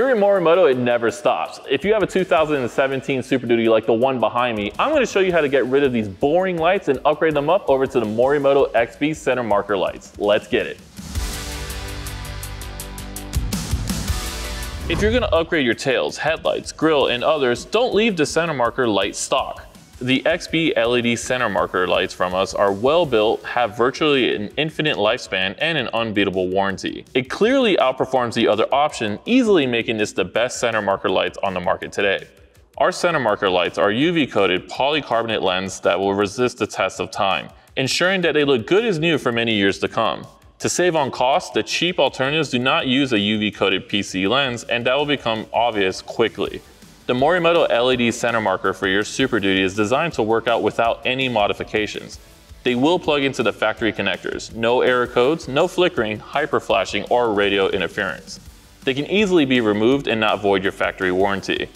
Here in Morimoto, it never stops. If you have a 2017 Super Duty like the one behind me, I'm going to show you how to get rid of these boring lights and upgrade them up over to the Morimoto XB Center Marker Lights. Let's get it. If you're going to upgrade your tails, headlights, grille, and others, don't leave the center marker light stock. The XB LED center marker lights from us are well built, have virtually an infinite lifespan, and an unbeatable warranty. It clearly outperforms the other option, easily making this the best center marker lights on the market today. Our center marker lights are UV-coated polycarbonate lens that will resist the test of time, ensuring that they look good as new for many years to come. To save on cost, the cheap alternatives do not use a UV-coated PC lens, and that will become obvious quickly. The Morimoto LED center marker for your Super Duty is designed to work out without any modifications. They will plug into the factory connectors, no error codes, no flickering, hyper-flashing, or radio interference. They can easily be removed and not void your factory warranty.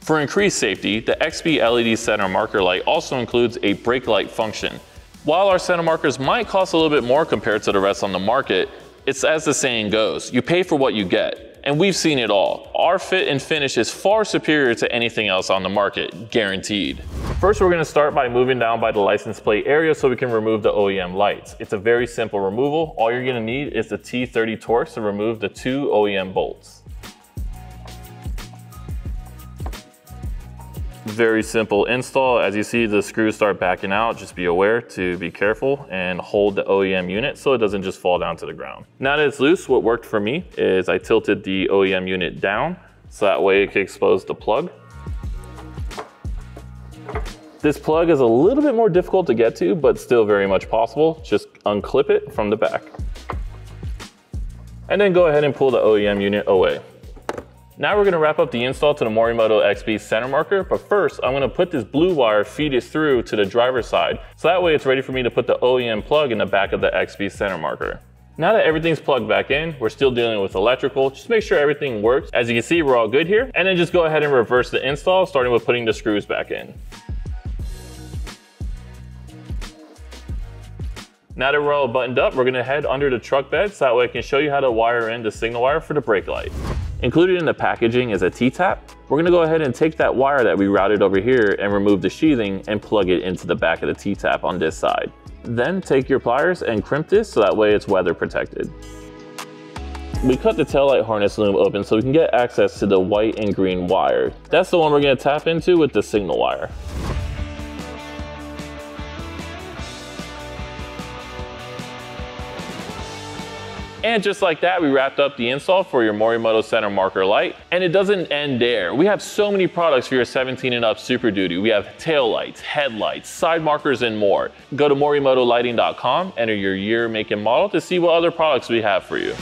For increased safety, the XB LED center marker light also includes a brake light function. While our center markers might cost a little bit more compared to the rest on the market, it's as the saying goes, you pay for what you get. And we've seen it all. Our fit and finish is far superior to anything else on the market, guaranteed. First, we're gonna start by moving down by the license plate area so we can remove the OEM lights. It's a very simple removal. All you're gonna need is the T30 torx to remove the two OEM bolts. Very simple install. As you see, the screws start backing out. Just be aware to be careful and hold the OEM unit so it doesn't just fall down to the ground. Now that it's loose, what worked for me is I tilted the OEM unit down so that way it could expose the plug. This plug is a little bit more difficult to get to, but still very much possible. Just unclip it from the back. And then go ahead and pull the OEM unit away. Now we're gonna wrap up the install to the Morimoto XB center marker, but first I'm gonna put this blue wire, feed it through to the driver's side, so that way it's ready for me to put the OEM plug in the back of the XB center marker. Now that everything's plugged back in, we're still dealing with electrical, just make sure everything works. As you can see, we're all good here, and then just go ahead and reverse the install, starting with putting the screws back in. Now that we're all buttoned up, we're gonna head under the truck bed, so that way I can show you how to wire in the signal wire for the brake light. Included in the packaging is a T-tap. We're gonna go ahead and take that wire that we routed over here and remove the sheathing and plug it into the back of the T-tap on this side. Then take your pliers and crimp this so that way it's weather protected. We cut the taillight harness loom open so we can get access to the white and green wire. That's the one we're gonna tap into with the signal wire. And just like that, we wrapped up the install for your Morimoto center marker light. And it doesn't end there. We have so many products for your 17 and up Super Duty. We have tail lights, headlights, side markers, and more. Go to morimotolighting.com, enter your year, make, and model to see what other products we have for you.